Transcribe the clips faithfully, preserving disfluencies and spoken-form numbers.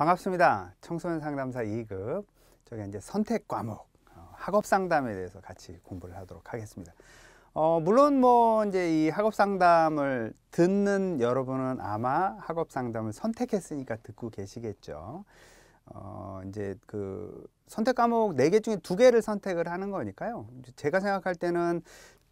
반갑습니다. 청소년 상담사 이 급. 저희 이제 선택 과목 어, 학업 상담에 대해서 같이 공부를 하도록 하겠습니다. 어, 물론 뭐 이제 이 학업 상담을 듣는 여러분은 아마 학업 상담을 선택했으니까 듣고 계시겠죠. 어, 이제 그 선택 과목 네 개 중에 두 개를 선택을 하는 거니까요. 제가 생각할 때는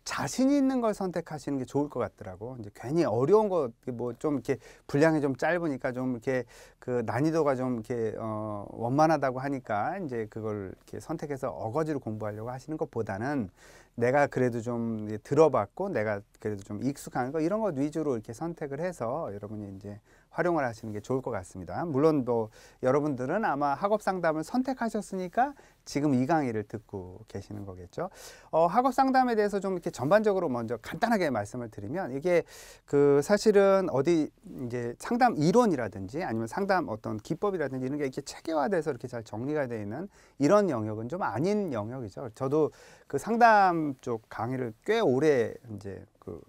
자신 있는 걸 선택하시는 게 좋을 것 같더라고. 이제 괜히 어려운 거, 뭐 좀 이렇게 분량이 좀 짧으니까 좀 이렇게 그 난이도가 좀 이렇게 어 원만하다고 하니까 이제 그걸 이렇게 선택해서 어거지로 공부하려고 하시는 것보다는 내가 그래도 좀 들어봤고 내가 그래도 좀 익숙한 거 이런 것 위주로 이렇게 선택을 해서 여러분이 이제 활용을 하시는 게 좋을 것 같습니다. 물론 뭐 여러분들은 아마 학업 상담을 선택하셨으니까 지금 이 강의를 듣고 계시는 거겠죠. 어, 학업 상담에 대해서 좀 이렇게 전반적으로 먼저 간단하게 말씀을 드리면 이게 그 사실은 어디 이제 상담 이론이라든지 아니면 상담 어떤 기법이라든지 이런 게 이렇게 체계화돼서 이렇게 잘 정리가 되어 있는 이런 영역은 좀 아닌 영역이죠. 저도 그 상담 쪽 강의를 꽤 오래 이제 그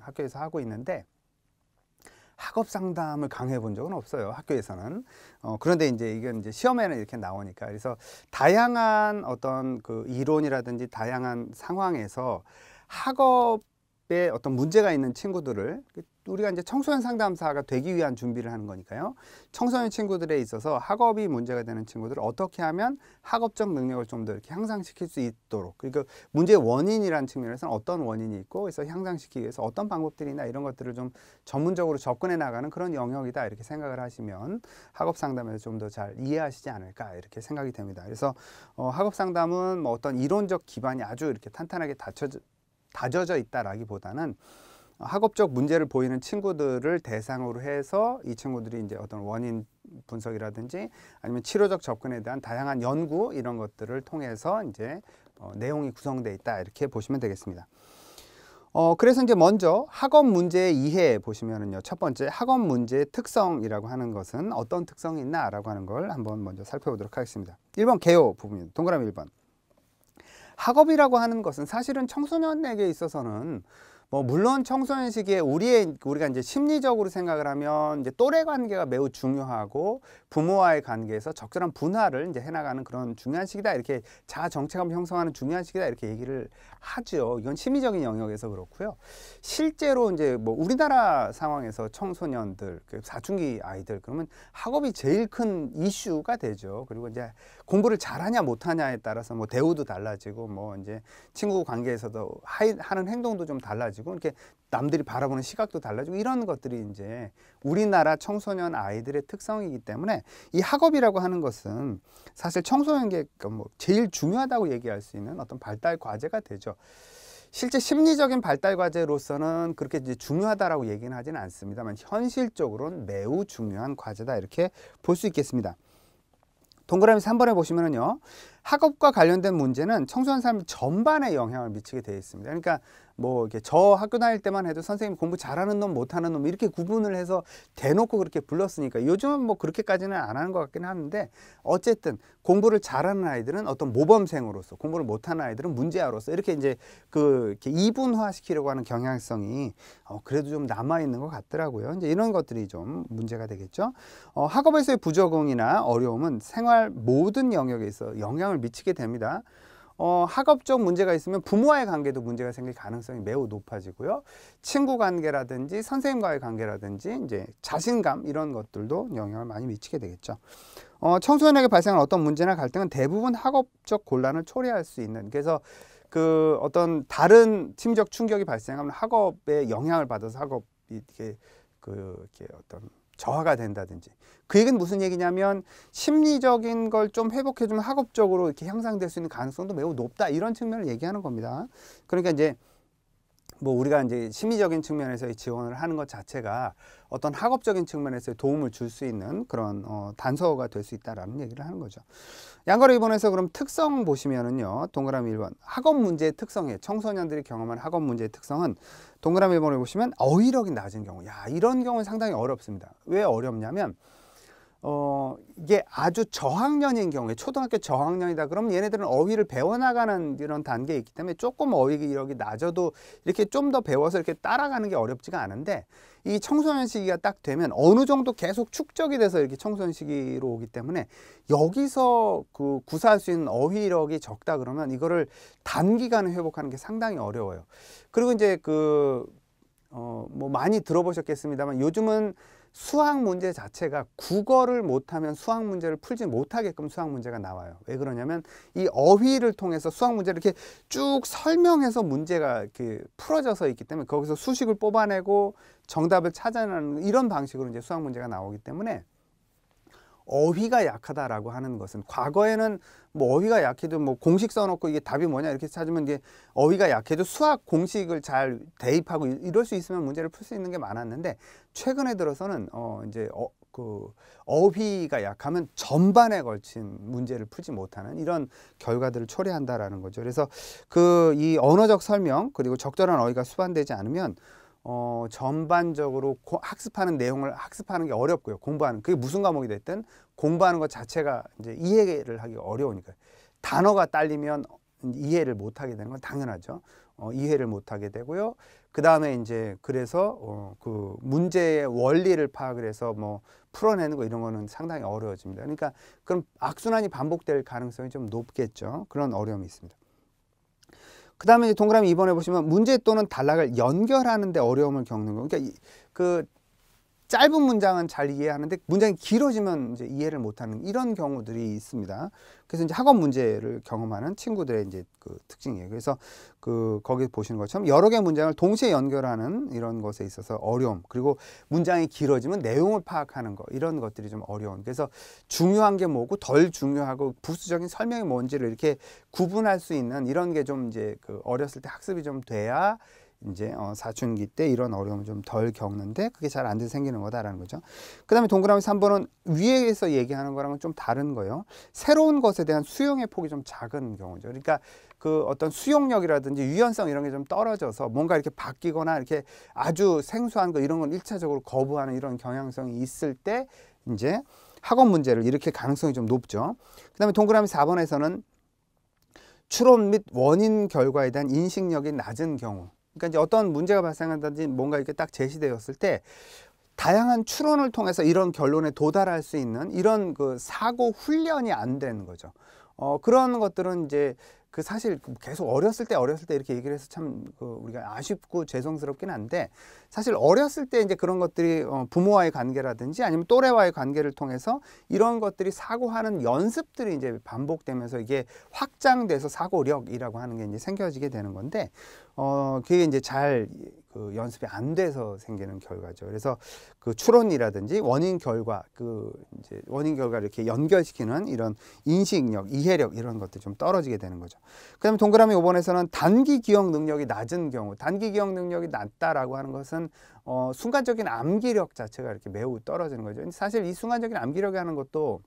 학교에서 하고 있는데 학업 상담을 강의해 본 적은 없어요. 학교에서는. 어, 그런데 이제 이게 이제 시험에는 이렇게 나오니까. 그래서 다양한 어떤 그 이론이라든지 다양한 상황에서 학업에 어떤 문제가 있는 친구들을 우리가 이제 청소년 상담사가 되기 위한 준비를 하는 거니까요. 청소년 친구들에 있어서 학업이 문제가 되는 친구들을 어떻게 하면 학업적 능력을 좀 더 이렇게 향상시킬 수 있도록, 그리고 문제의 원인이라는 측면에서는 어떤 원인이 있고, 그래서 향상시키기 위해서 어떤 방법들이나 이런 것들을 좀 전문적으로 접근해 나가는 그런 영역이다 이렇게 생각을 하시면 학업 상담에서 좀 더 잘 이해하시지 않을까 이렇게 생각이 됩니다. 그래서 어, 학업 상담은 뭐 어떤 이론적 기반이 아주 이렇게 탄탄하게 다쳐져, 다져져 있다라기보다는 학업적 문제를 보이는 친구들을 대상으로 해서 이 친구들이 이제 어떤 원인 분석이라든지 아니면 치료적 접근에 대한 다양한 연구 이런 것들을 통해서 이제 어, 내용이 구성되어 있다 이렇게 보시면 되겠습니다. 어, 그래서 이제 먼저 학업 문제 이해 보시면은요, 첫 번째 학업 문제의 특성이라고 하는 것은 어떤 특성이 있나라고 하는 걸 한번 먼저 살펴보도록 하겠습니다. 일 번 개요 부분입니다. 동그라미 일 번. 학업이라고 하는 것은 사실은 청소년에게 있어서는 뭐 물론 청소년 시기에 우리의 우리가 이제 심리적으로 생각을 하면 이제 또래 관계가 매우 중요하고 부모와의 관계에서 적절한 분화를 이제 해나가는 그런 중요한 시기다 이렇게 자아 정체감 형성하는 중요한 시기다 이렇게 얘기를 하죠. 이건 심리적인 영역에서 그렇고요. 실제로 이제 뭐 우리나라 상황에서 청소년들 사춘기 아이들 그러면 학업이 제일 큰 이슈가 되죠. 그리고 이제 공부를 잘하냐 못하냐에 따라서 뭐 대우도 달라지고 뭐 이제 친구 관계에서도 하이, 하는 행동도 좀 달라지고. 이렇게 남들이 바라보는 시각도 달라지고 이런 것들이 이제 우리나라 청소년 아이들의 특성이기 때문에 이 학업이라고 하는 것은 사실 청소년에게 뭐 제일 중요하다고 얘기할 수 있는 어떤 발달 과제가 되죠. 실제 심리적인 발달 과제로서는 그렇게 이제 중요하다라고 얘기는 하지는 않습니다만 현실적으로는 매우 중요한 과제다 이렇게 볼 수 있겠습니다. 동그라미 삼 번에 보시면은요, 학업과 관련된 문제는 청소년 삶 전반에 영향을 미치게 되어 있습니다. 그러니까 뭐 이렇게 저 학교 다닐 때만 해도 선생님 공부 잘하는 놈 못하는 놈 이렇게 구분을 해서 대놓고 그렇게 불렀으니까 요즘은 뭐 그렇게까지는 안 하는 것 같긴 하는데 어쨌든 공부를 잘하는 아이들은 어떤 모범생으로서 공부를 못하는 아이들은 문제아로서 이렇게 이제 그 이렇게 이분화시키려고 하는 경향성이 어 그래도 좀 남아 있는 것 같더라고요. 이제 이런 것들이 좀 문제가 되겠죠. 어 학업에서의 부적응이나 어려움은 생활 모든 영역에 있어 영향을 미치게 됩니다. 어, 학업적 문제가 있으면 부모와의 관계도 문제가 생길 가능성이 매우 높아지고요. 친구 관계라든지 선생님과의 관계라든지 이제 자신감 이런 것들도 영향을 많이 미치게 되겠죠. 어, 청소년에게 발생한 어떤 문제나 갈등은 대부분 학업적 곤란을 초래할 수 있는, 그래서 그 어떤 다른 심리적 충격이 발생하면 학업에 영향을 받아서 학업이 이렇게 그 이렇게 어떤 저하가 된다든지. 그 얘기는 무슨 얘기냐면 심리적인 걸 좀 회복해주면 학업적으로 이렇게 향상될 수 있는 가능성도 매우 높다 이런 측면을 얘기하는 겁니다. 그러니까 이제 뭐 우리가 이제 심리적인 측면에서의 지원을 하는 것 자체가 어떤 학업적인 측면에서의 도움을 줄 수 있는 그런 어, 단서가 될 수 있다라는 얘기를 하는 거죠. 양가로 이번에서 그럼 특성 보시면은요, 동그라미 일 번 학업 문제의 특성이에요. 청소년들이 경험한 학업 문제의 특성은 동그라미 일 번을 보시면 어휘력이 낮은 경우, 야 이런 경우는 상당히 어렵습니다. 왜 어렵냐면 어, 이게 아주 저학년인 경우에, 초등학교 저학년이다 그러면 얘네들은 어휘를 배워나가는 이런 단계에 있기 때문에 조금 어휘력이 낮아도 이렇게 좀 더 배워서 이렇게 따라가는 게 어렵지가 않은데, 이 청소년 시기가 딱 되면 어느 정도 계속 축적이 돼서 이렇게 청소년 시기로 오기 때문에 여기서 그 구사할 수 있는 어휘력이 적다 그러면 이거를 단기간에 회복하는 게 상당히 어려워요. 그리고 이제 그, 어, 뭐 많이 들어보셨겠습니다만 요즘은 수학 문제 자체가 국어를 못하면 수학 문제를 풀지 못하게끔 수학 문제가 나와요. 왜 그러냐면 이 어휘를 통해서 수학 문제를 이렇게 쭉 설명해서 문제가 이렇게 풀어져서 있기 때문에 거기서 수식을 뽑아내고 정답을 찾아내는 이런 방식으로 이제 수학 문제가 나오기 때문에 어휘가 약하다라고 하는 것은, 과거에는 뭐 어휘가 약해도 뭐 공식 써놓고 이게 답이 뭐냐 이렇게 찾으면 이게 어휘가 약해도 수학 공식을 잘 대입하고 이럴 수 있으면 문제를 풀 수 있는 게 많았는데, 최근에 들어서는 어 이제 어 그 어휘가 약하면 전반에 걸친 문제를 풀지 못하는 이런 결과들을 초래한다라는 거죠. 그래서 그 이 언어적 설명 그리고 적절한 어휘가 수반되지 않으면 어, 전반적으로 고, 학습하는 내용을 학습하는 게 어렵고요. 공부하는, 그게 무슨 과목이 됐든 공부하는 것 자체가 이제 이해를 하기가 어려우니까. 단어가 딸리면 이해를 못하게 되는 건 당연하죠. 어, 이해를 못하게 되고요. 그 다음에 이제 그래서 어, 그 문제의 원리를 파악을 해서 뭐 풀어내는 거 이런 거는 상당히 어려워집니다. 그러니까 그럼 악순환이 반복될 가능성이 좀 높겠죠. 그런 어려움이 있습니다. 그 다음에 동그라미 이 번에 보시면 문제 또는 단락을 연결하는 데 어려움을 겪는 거. 그러니까 그 짧은 문장은 잘 이해하는데 문장이 길어지면 이제 이해를 못하는 이런 경우들이 있습니다. 그래서 이제 학업 문제를 경험하는 친구들의 이제 그 특징이에요. 그래서 그 거기 보시는 것처럼 여러 개의 문장을 동시에 연결하는 이런 것에 있어서 어려움, 그리고 문장이 길어지면 내용을 파악하는 거, 이런 것들이 좀 어려운. 그래서 중요한 게 뭐고 덜 중요하고 부수적인 설명이 뭔지를 이렇게 구분할 수 있는 이런 게 좀 이제 그 어렸을 때 학습이 좀 돼야 이제 어, 사춘기 때 이런 어려움을 좀 덜 겪는데 그게 잘 안 돼 생기는 거다라는 거죠. 그 다음에 동그라미 삼 번은 위에서 얘기하는 거랑은 좀 다른 거예요. 새로운 것에 대한 수용의 폭이 좀 작은 경우죠. 그러니까 그 어떤 수용력이라든지 유연성 이런 게 좀 떨어져서 뭔가 이렇게 바뀌거나 이렇게 아주 생소한 거 이런 건 일차적으로 거부하는 이런 경향성이 있을 때 이제 학업 문제를 일으킬 가능성이 좀 높죠. 그 다음에 동그라미 사 번에서는 추론 및 원인 결과에 대한 인식력이 낮은 경우. 그러니까 이제 어떤 문제가 발생한다든지 뭔가 이렇게 딱 제시되었을 때 다양한 추론을 통해서 이런 결론에 도달할 수 있는 이런 그 사고 훈련이 안 되는 거죠. 어, 그런 것들은 이제 그 사실 계속 어렸을 때 어렸을 때 이렇게 얘기를 해서 참 그 우리가 아쉽고 죄송스럽긴 한데, 사실 어렸을 때 이제 그런 것들이 어 부모와의 관계라든지 아니면 또래와의 관계를 통해서 이런 것들이 사고하는 연습들이 이제 반복되면서 이게 확장돼서 사고력이라고 하는 게 이제 생겨지게 되는 건데, 어 그게 이제 잘 그 연습이 안 돼서 생기는 결과죠. 그래서 그 추론이라든지 원인 결과, 그 이제 원인 결과 이렇게 연결시키는 이런 인식력, 이해력 이런 것들 좀 떨어지게 되는 거죠. 그다음에 동그라미 오 번에서는 단기 기억 능력이 낮은 경우. 단기 기억 능력이 낮다라고 하는 것은 어, 순간적인 암기력 자체가 이렇게 매우 떨어지는 거죠. 사실 이 순간적인 암기력이 하는 것도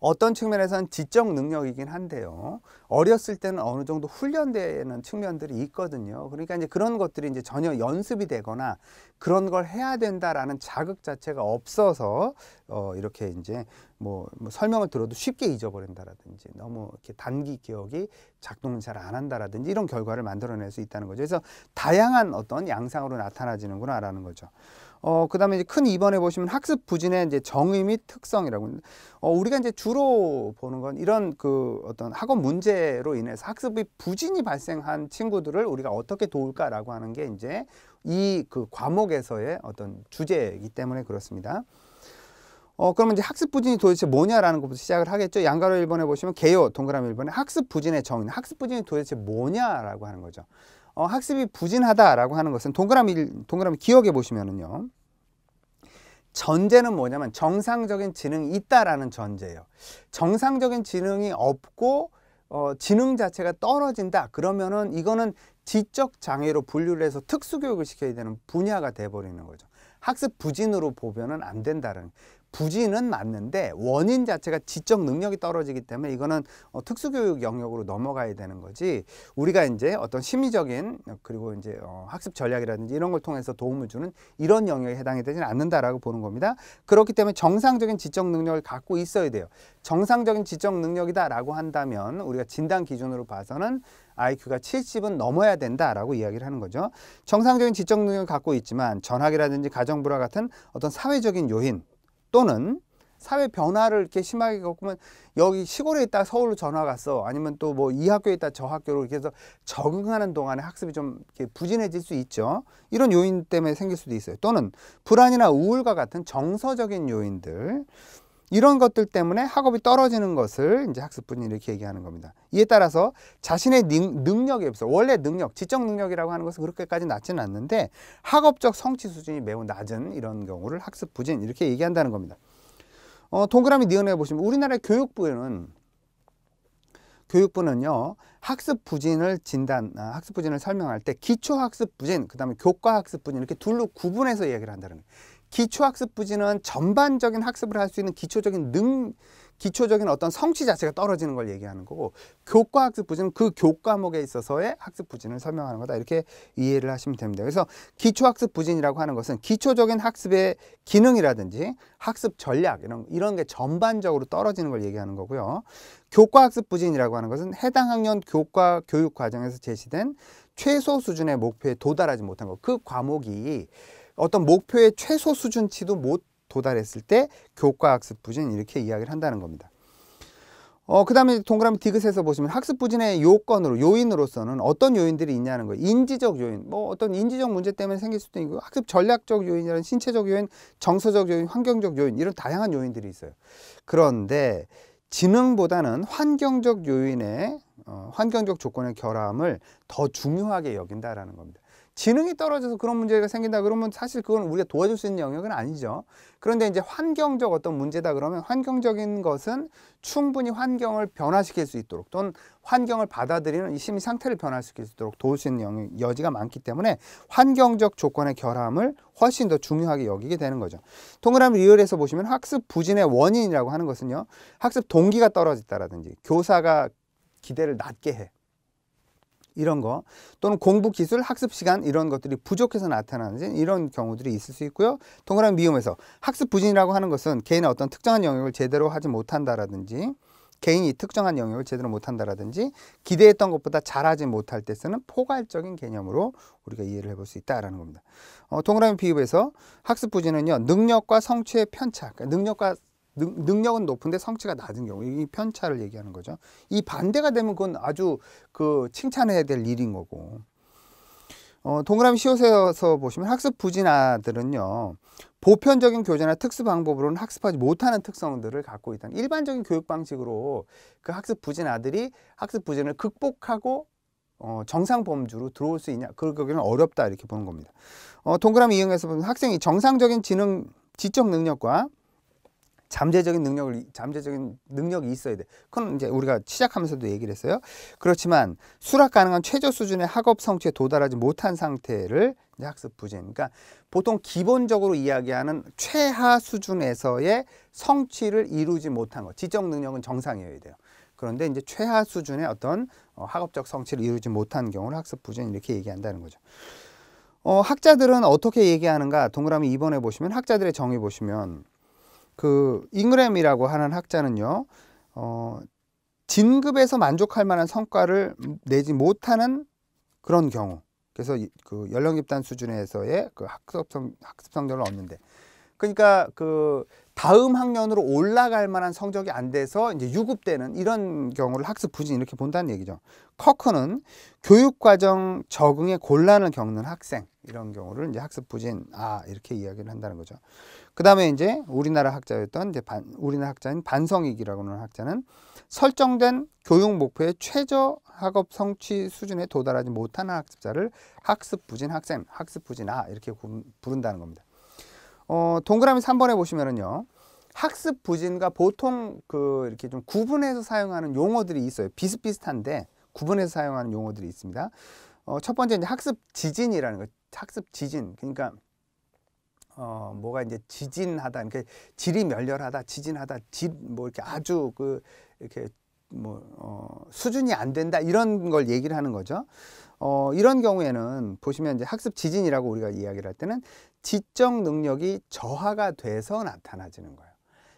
어떤 측면에서는 지적 능력이긴 한데요. 어렸을 때는 어느 정도 훈련되는 측면들이 있거든요. 그러니까 이제 그런 것들이 이제 전혀 연습이 되거나 그런 걸 해야 된다라는 자극 자체가 없어서 어 이렇게 이제 뭐, 뭐 설명을 들어도 쉽게 잊어버린다라든지 너무 이렇게 단기 기억이 작동을 잘 안 한다라든지 이런 결과를 만들어낼 수 있다는 거죠. 그래서 다양한 어떤 양상으로 나타나지는구나라는 거죠. 어, 그 다음에 이제 큰 이 번에 보시면 학습 부진의 이제 정의 및 특성이라고 합니다. 어, 우리가 이제 주로 보는 건 이런 그 어떤 학업 문제로 인해서 학습의 부진이 발생한 친구들을 우리가 어떻게 도울까라고 하는 게 이제 이 그 과목에서의 어떤 주제이기 때문에 그렇습니다. 어, 그러면 이제 학습 부진이 도대체 뭐냐라는 것부터 시작을 하겠죠. 양가로 일 번에 보시면 개요, 동그라미 일 번에 학습 부진의 정의, 학습 부진이 도대체 뭐냐라고 하는 거죠. 어, 학습이 부진하다라고 하는 것은 동그라미, 동그라미 기억에 보시면은요. 전제는 뭐냐면 정상적인 지능이 있다라는 전제예요. 정상적인 지능이 없고 어, 지능 자체가 떨어진다. 그러면은 이거는 지적 장애로 분류를 해서 특수교육을 시켜야 되는 분야가 돼버리는 거죠. 학습 부진으로 보면은 안 된다는, 부진은 맞는데 원인 자체가 지적 능력이 떨어지기 때문에 이거는 어, 특수교육 영역으로 넘어가야 되는 거지, 우리가 이제 어떤 심리적인 그리고 이제 어, 학습 전략이라든지 이런 걸 통해서 도움을 주는 이런 영역에 해당이 되지는 않는다라고 보는 겁니다. 그렇기 때문에 정상적인 지적 능력을 갖고 있어야 돼요. 정상적인 지적 능력이다라고 한다면 우리가 진단 기준으로 봐서는 아이큐가 칠십은 넘어야 된다라고 이야기를 하는 거죠. 정상적인 지적 능력을 갖고 있지만 전학이라든지 가정 불화 같은 어떤 사회적인 요인 또는 사회 변화를 이렇게 심하게 겪으면 여기 시골에 있다 서울로 전화 갔어, 아니면 또 뭐 이 학교에 있다 저 학교로 이렇게 해서 적응하는 동안에 학습이 좀 이렇게 부진해질 수 있죠. 이런 요인 때문에 생길 수도 있어요. 또는 불안이나 우울과 같은 정서적인 요인들, 이런 것들 때문에 학업이 떨어지는 것을 이제 학습부진 이렇게 얘기하는 겁니다. 이에 따라서 자신의 능, 능력이 없어. 원래 능력, 지적 능력이라고 하는 것은 그렇게까지 낮지는 않는데 학업적 성취 수준이 매우 낮은 이런 경우를 학습부진 이렇게 얘기한다는 겁니다. 어, 동그라미 니은해 보시면 우리나라의 교육부는 교육부는요, 학습 부진을 진단, 학습 부진을 설명할 때 기초 학습 부진, 그다음에 교과 학습 부진 이렇게 둘로 구분해서 이야기를 한다는 거예요. 기초학습 부진은 전반적인 학습을 할 수 있는 기초적인 능, 기초적인 어떤 성취 자체가 떨어지는 걸 얘기하는 거고, 교과학습 부진은 그 교과목에 있어서의 학습 부진을 설명하는 거다. 이렇게 이해를 하시면 됩니다. 그래서 기초학습 부진이라고 하는 것은 기초적인 학습의 기능이라든지 학습 전략 이런, 이런 게 전반적으로 떨어지는 걸 얘기하는 거고요. 교과학습 부진이라고 하는 것은 해당 학년 교과 교육 과정에서 제시된 최소 수준의 목표에 도달하지 못한 것. 그 과목이 어떤 목표의 최소 수준치도 못 도달했을 때 교과학습 부진 이렇게 이야기를 한다는 겁니다. 어, 그 다음에 동그라미 디귿에서 보시면 학습 부진의 요건으로, 요인으로서는 어떤 요인들이 있냐는 거예요. 인지적 요인, 뭐 어떤 인지적 문제 때문에 생길 수도 있고, 학습 전략적 요인이라는 신체적 요인, 정서적 요인, 환경적 요인, 이런 다양한 요인들이 있어요. 그런데 지능보다는 환경적 요인의, 어, 환경적 조건의 결함을 더 중요하게 여긴다라는 겁니다. 지능이 떨어져서 그런 문제가 생긴다 그러면 사실 그건 우리가 도와줄 수 있는 영역은 아니죠. 그런데 이제 환경적 어떤 문제다 그러면 환경적인 것은 충분히 환경을 변화시킬 수 있도록 또는 환경을 받아들이는 이 심리 상태를 변화시킬 수 있도록 도울 수 있는 영역, 여지가 많기 때문에 환경적 조건의 결함을 훨씬 더 중요하게 여기게 되는 거죠. 동그라미 리을에서 보시면 학습 부진의 원인이라고 하는 것은요, 학습 동기가 떨어졌다라든지 교사가 기대를 낮게 해, 이런 거, 또는 공부 기술, 학습 시간 이런 것들이 부족해서 나타나는 이런 경우들이 있을 수 있고요. 동그라미 미음에서 학습 부진이라고 하는 것은 개인의 어떤 특정한 영역을 제대로 하지 못한다라든지, 개인이 특정한 영역을 제대로 못한다라든지 기대했던 것보다 잘하지 못할 때 쓰는 포괄적인 개념으로 우리가 이해를 해볼 수 있다라는 겁니다. 어, 동그라미 비읍에서 학습 부진은요, 능력과 성취의 편차, 그러니까 능력과 능, 능력은 높은데 성취가 낮은 경우, 이 편차를 얘기하는 거죠. 이 반대가 되면 그건 아주 그 칭찬해야 될 일인 거고. 어, 동그라미 시옷에서 보시면 학습 부진 아들은요, 보편적인 교재나 특수 방법으로는 학습하지 못하는 특성들을 갖고 있다는, 일반적인 교육 방식으로 그 학습 부진 아들이 학습 부진을 극복하고 어, 정상 범주로 들어올 수 있냐, 그러기는 어렵다 이렇게 보는 겁니다. 어, 동그라미 이응에서 보면 학생이 정상적인 지능, 지적 능력과 잠재적인 능력을, 잠재적인 능력이 있어야 돼. 그건 이제 우리가 시작하면서도 얘기를 했어요. 그렇지만 수락 가능한 최저 수준의 학업 성취에 도달하지 못한 상태를 이제 학습 부진. 그러니까 보통 기본적으로 이야기하는 최하 수준에서의 성취를 이루지 못한 것. 지적 능력은 정상이어야 돼요. 그런데 이제 최하 수준의 어떤 학업적 성취를 이루지 못한 경우를 학습 부진 이렇게 얘기한다는 거죠. 어, 학자들은 어떻게 얘기하는가? 동그라미 이 번에 보시면 학자들의 정의 보시면, 그 잉그램이라고 하는 학자는요, 어, 진급에서 만족할 만한 성과를 내지 못하는 그런 경우, 그래서 그 연령 집단 수준에서의 그 학습성, 학습 성적을 얻는데, 그러니까 그 다음 학년으로 올라갈 만한 성적이 안 돼서 이제 유급되는 이런 경우를 학습 부진 이렇게 본다는 얘기죠. 커크는 교육 과정 적응에 곤란을 겪는 학생, 이런 경우를 이제 학습 부진 아 이렇게 이야기를 한다는 거죠. 그 다음에 이제 우리나라 학자였던 이제 반, 우리나라 학자인 반성익이라고 하는 학자는 설정된 교육 목표의 최저 학업 성취 수준에 도달하지 못하는 학습자를 학습 부진 학생, 학습 부진 아 이렇게 부른다는 겁니다. 어, 동그라미 삼 번에 보시면은요, 학습 부진과 보통 그 이렇게 좀 구분해서 사용하는 용어들이 있어요. 비슷비슷한데 구분해서 사용하는 용어들이 있습니다. 어, 첫 번째 이제 학습 지진이라는 거, 학습 지진. 그러니까 어, 뭐가 이제 지진하다, 이렇게 질이 멸렬하다, 지진하다, 질, 뭐 이렇게 아주 그, 이렇게 뭐, 어, 수준이 안 된다, 이런 걸 얘기를 하는 거죠. 어, 이런 경우에는 보시면 이제 학습 지진이라고 우리가 이야기를 할 때는 지적 능력이 저하가 돼서 나타나지는 거예요.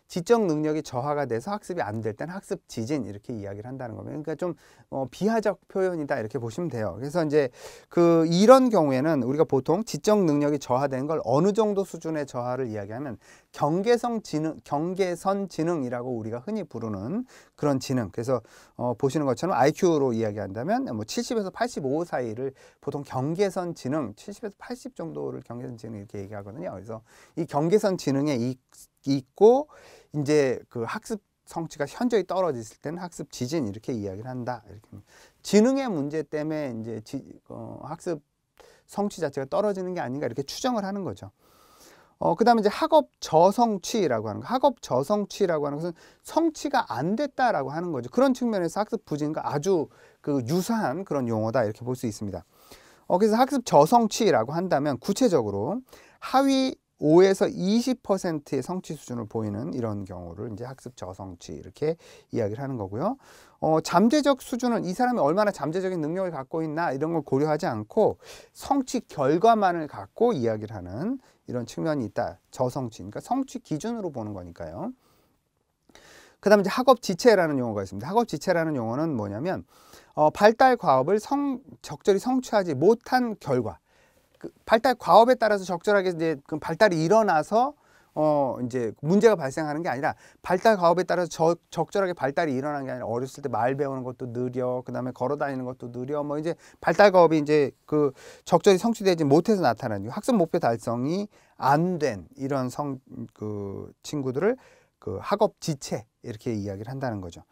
지적 능력이 저하가 돼서 학습이 안 될 때는 학습 지진 이렇게 이야기를 한다는 겁니다. 그러니까 좀 어, 비하적 표현이다 이렇게 보시면 돼요. 그래서 이제 그 이런 경우에는 우리가 보통 지적 능력이 저하된 걸 어느 정도 수준의 저하를 이야기하면 경계성 지능, 경계선 지능이라고 우리가 흔히 부르는 그런 지능. 그래서 어, 보시는 것처럼 아이큐로 이야기한다면 뭐 칠십에서 팔십오 사이를 보통 경계선 지능, 칠십에서 팔십 정도를 경계선 지능 이렇게 얘기하거든요. 그래서 이 경계선 지능에 이 있고 이제 그 학습 성취가 현저히 떨어졌을 때는 학습 지진 이렇게 이야기를 한다. 이렇게 지능의 문제 때문에 이제 지, 어, 학습 성취 자체가 떨어지는 게 아닌가 이렇게 추정을 하는 거죠. 어, 그다음에 이제 학업 저성취라고 하는 거, 학업 저성취라고 하는 것은 성취가 안 됐다라고 하는 거죠. 그런 측면에서 학습 부진과 아주 그 유사한 그런 용어다 이렇게 볼 수 있습니다. 어, 그래서 학습 저성취라고 한다면 구체적으로 하위 오에서 이십 퍼센트의 성취 수준을 보이는 이런 경우를 이제 학습 저성취 이렇게 이야기를 하는 거고요. 어, 잠재적 수준은 이 사람이 얼마나 잠재적인 능력을 갖고 있나 이런 걸 고려하지 않고 성취 결과만을 갖고 이야기를 하는 이런 측면이 있다. 저성취, 그러니까 성취 기준으로 보는 거니까요. 그 다음에 이제 학업 지체라는 용어가 있습니다. 학업 지체라는 용어는 뭐냐면 어, 발달 과업을 성, 적절히 성취하지 못한 결과. 발달 과업에 따라서 적절하게 이제 그 발달이 일어나서 어 이제 문제가 발생하는 게 아니라 발달 과업에 따라서 저, 적절하게 발달이 일어나는 게 아니라 어렸을 때 말 배우는 것도 느려, 그다음에 걸어 다니는 것도 느려, 뭐 이제 발달 과업이 이제 그 적절히 성취되지 못해서 나타나는 학습 목표 달성이 안 된 이런 성 그 친구들을 그 학업 지체 이렇게 이야기를 한다는 거죠.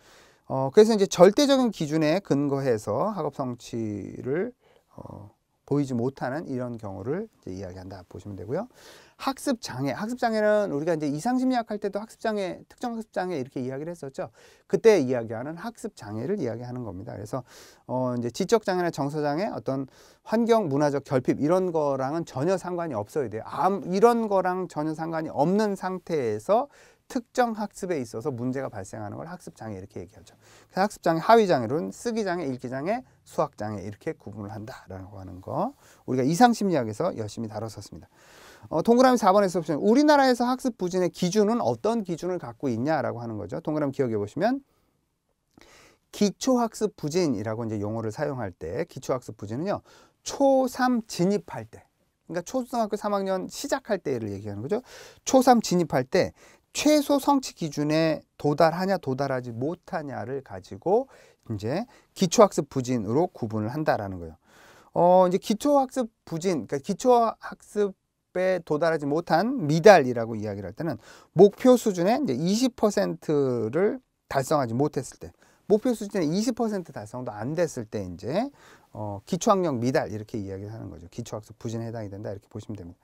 어 그래서 이제 절대적인 기준에 근거해서 학업 성취를 어 보이지 못하는 이런 경우를 이제 이야기한다 보시면 되고요. 학습 장애, 학습 장애는 우리가 이제 이상심리학 할 때도 학습 장애, 특정 학습 장애 이렇게 이야기를 했었죠. 그때 이야기하는 학습 장애를 이야기하는 겁니다. 그래서 어 이제 지적 장애나 정서 장애, 어떤 환경 문화적 결핍 이런 거랑은 전혀 상관이 없어야 돼요. 암, 이런 거랑 전혀 상관이 없는 상태에서 특정 학습에 있어서 문제가 발생하는 걸 학습 장애 이렇게 얘기하죠. 그래서 학습 장애 하위 장애로는 쓰기 장애, 읽기 장애, 수학 장애 이렇게 구분을 한다라고 하는 거 우리가 이상 심리학에서 열심히 다뤘었습니다. 어, 동그라미 사 번에서 보시면 우리나라에서 학습 부진의 기준은 어떤 기준을 갖고 있냐라고 하는 거죠. 동그라미 기억해 보시면 기초 학습 부진이라고 이제 용어를 사용할 때 기초 학습 부진은요. 초삼 진입할 때. 그러니까 초등학교 삼 학년 시작할 때를 얘기하는 거죠. 초삼 진입할 때 최소 성취 기준에 도달하냐 도달하지 못하냐를 가지고 이제 기초학습 부진으로 구분을 한다라는 거예요. 어 이제 기초학습 부진, 그러니까 기초학습에 도달하지 못한 미달이라고 이야기를 할 때는 목표 수준의 이제 이십 퍼센트를 달성하지 못했을 때, 목표 수준의 이십 퍼센트 달성도 안 됐을 때 이제 어, 기초학력 미달 이렇게 이야기를 하는 거죠. 기초학습 부진에 해당이 된다 이렇게 보시면 됩니다.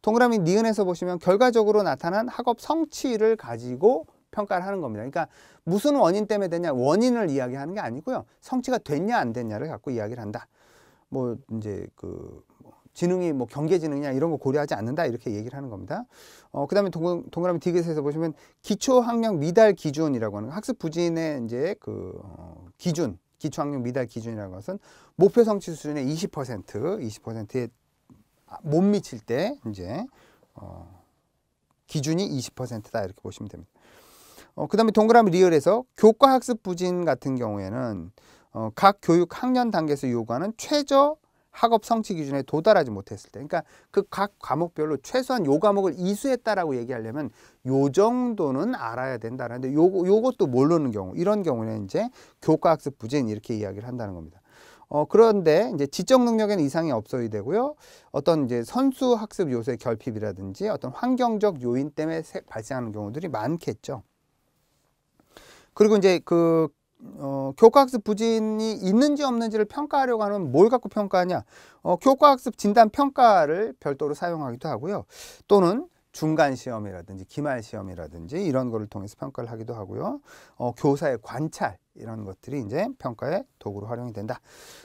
동그라미 니은에서 보시면 결과적으로 나타난 학업 성취를 가지고 평가를 하는 겁니다. 그러니까 무슨 원인 때문에 되냐, 원인을 이야기하는 게 아니고요. 성취가 됐냐 안 됐냐를 갖고 이야기를 한다. 뭐 이제 그 지능이 뭐 경계지능이냐 이런 거 고려하지 않는다 이렇게 얘기를 하는 겁니다. 어, 그 다음에 동그라미 디귿에서 보시면 기초학력 미달 기준이라고 하는 학습 부진의 이제 그 어, 기준. 기초학력 미달 기준이라는 것은 목표 성취 수준의 이십 퍼센트, 이십 퍼센트에 못 미칠 때 이제 어, 기준이 이십 퍼센트다 이렇게 보시면 됩니다. 어, 그 다음에 동그라미 리을에서 교과 학습 부진 같은 경우에는 어, 각 교육 학년 단계에서 요구하는 최저 학업 성취 기준에 도달하지 못했을 때, 그러니까 그 각 과목별로 최소한 요 과목을 이수했다라고 얘기하려면 요 정도는 알아야 된다는데 요거 요것도 모르는 경우, 이런 경우는 이제 교과 학습 부진 이렇게 이야기를 한다는 겁니다. 어 그런데 이제 지적 능력에는 이상이 없어야 되고요. 어떤 이제 선수 학습 요소의 결핍이라든지 어떤 환경적 요인 때문에 발생하는 경우들이 많겠죠. 그리고 이제 그 어, 교과학습 부진이 있는지 없는지를 평가하려고 하면 뭘 갖고 평가하냐? 어, 교과학습 진단 평가를 별도로 사용하기도 하고요. 또는 중간 시험이라든지 기말 시험이라든지 이런 거를 통해서 평가를 하기도 하고요. 어, 교사의 관찰 이런 것들이 이제 평가의 도구로 활용이 된다.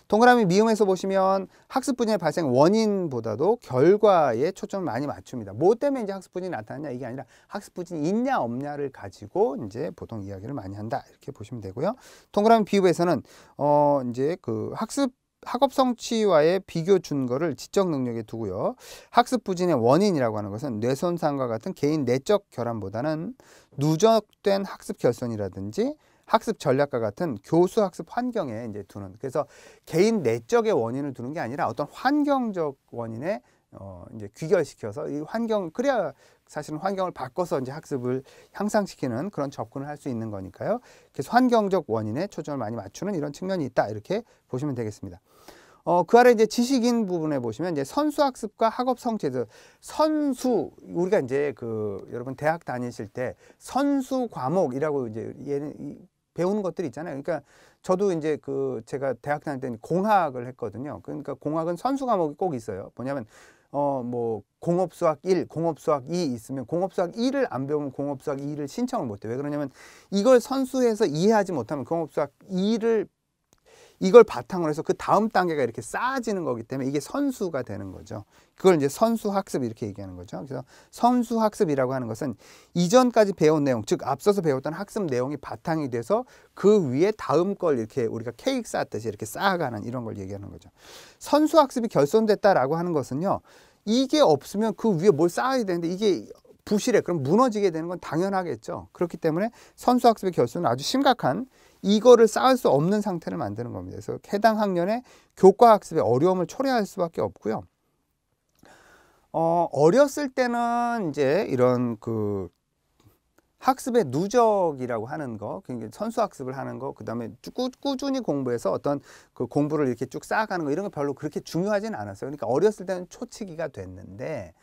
동그라미 미음에서 보시면 학습 분야의 발생 원인보다도 결과에 초점을 많이 맞춥니다. 뭐 때문에 이제 학습 분야가 나타났냐 이게 아니라 학습 분야가 있냐 없냐를 가지고 이제 보통 이야기를 많이 한다. 이렇게 보시면 되고요. 동그라미 비읍에서는 어 이제 그 학습 학업 성취와의 비교 준거를 지적 능력에 두고요. 학습 부진의 원인이라고 하는 것은 뇌손상과 같은 개인 내적 결함보다는 누적된 학습 결손이라든지 학습 전략과 같은 교수 학습 환경에 이제 두는, 그래서 개인 내적의 원인을 두는 게 아니라 어떤 환경적 원인에 어 이제 귀결시켜서 이 환경, 그래야 사실은 환경을 바꿔서 이제 학습을 향상시키는 그런 접근을 할 수 있는 거니까요. 그래서 환경적 원인에 초점을 많이 맞추는 이런 측면이 있다. 이렇게 보시면 되겠습니다. 어, 그 아래 이제 지식인 부분에 보시면 이제 선수 학습과 학업 성취에 대해서 선수, 우리가 이제 그 여러분 대학 다니실 때 선수 과목이라고 이제 얘는 배우는 것들이 있잖아요. 그러니까 저도 이제 그 제가 대학 다닐 때는 공학을 했거든요. 그러니까 공학은 선수 과목이 꼭 있어요. 뭐냐면 어, 뭐 공업수학 일, 공업수학 이 있으면 공업수학 일을 안 배우면 공업수학 이를 신청을 못해요. 왜 그러냐면 이걸 선수해서 이해하지 못하면 공업수학 이를 이걸 바탕으로 해서 그 다음 단계가 이렇게 쌓아지는 거기 때문에 이게 선수가 되는 거죠. 그걸 이제 선수학습 이렇게 얘기하는 거죠. 그래서 선수학습이라고 하는 것은 이전까지 배운 내용, 즉 앞서서 배웠던 학습 내용이 바탕이 돼서 그 위에 다음 걸 이렇게 우리가 케이크 쌓듯이 이렇게 쌓아가는 이런 걸 얘기하는 거죠. 선수학습이 결손됐다라고 하는 것은요. 이게 없으면 그 위에 뭘 쌓아야 되는데 이게 부실해. 그럼 무너지게 되는 건 당연하겠죠. 그렇기 때문에 선수학습의 결손은 아주 심각한 이거를 쌓을 수 없는 상태를 만드는 겁니다. 그래서 해당 학년의 교과 학습의 어려움을 초래할 수밖에 없고요. 어, 어렸을 때는 이제 이런 그 학습의 누적이라고 하는 거, 선수 학습을 하는 거, 그 다음에 꾸준히 공부해서 어떤 그 공부를 이렇게 쭉 쌓아가는 거 이런 거 별로 그렇게 중요하진 않았어요. 그러니까 어렸을 때는 초치기가 됐는데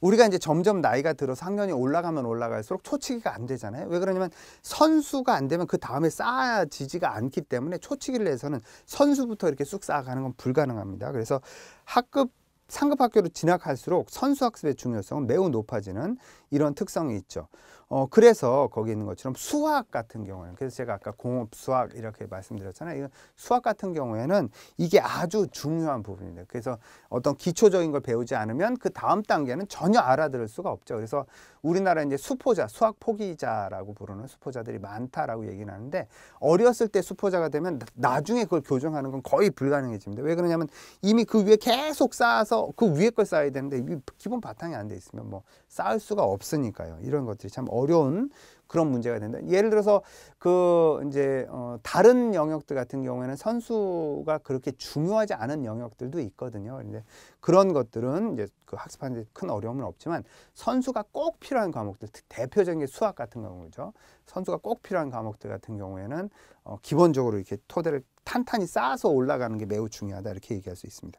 우리가 이제 점점 나이가 들어서 학년이 올라가면 올라갈수록 초치기가 안 되잖아요. 왜 그러냐면 선수가 안 되면 그 다음에 쌓아지지가 않기 때문에 초치기를 해서는 선수부터 이렇게 쑥 쌓아가는 건 불가능합니다. 그래서 학급, 상급 학교로 진학할수록 선수학습의 중요성은 매우 높아지는 이런 특성이 있죠. 어, 그래서 거기 있는 것처럼 수학 같은 경우에는, 그래서 제가 아까 공업수학 이렇게 말씀드렸잖아요. 이건 수학 같은 경우에는 이게 아주 중요한 부분입니다. 그래서 어떤 기초적인 걸 배우지 않으면 그 다음 단계는 전혀 알아들을 수가 없죠. 그래서 우리나라 이제 수포자, 수학 포기자라고 부르는 수포자들이 많다라고 얘기는 하는데 어렸을 때 수포자가 되면 나중에 그걸 교정하는 건 거의 불가능해집니다. 왜 그러냐면 이미 그 위에 계속 쌓아서 그 위에 걸 쌓아야 되는데 기본 바탕이 안 돼 있으면 뭐 쌓을 수가 없으니까요. 이런 것들이 참 어려운 그런 문제가 된다. 예를 들어서 그 이제 어 다른 영역들 같은 경우에는 선수가 그렇게 중요하지 않은 영역들도 있거든요. 그런데 그런 것들은 이제 그 학습하는 데 큰 어려움은 없지만 선수가 꼭 필요한 과목들, 대표적인 게 수학 같은 경우죠. 선수가 꼭 필요한 과목들 같은 경우에는 어 기본적으로 이렇게 토대를 탄탄히 쌓아서 올라가는 게 매우 중요하다. 이렇게 얘기할 수 있습니다.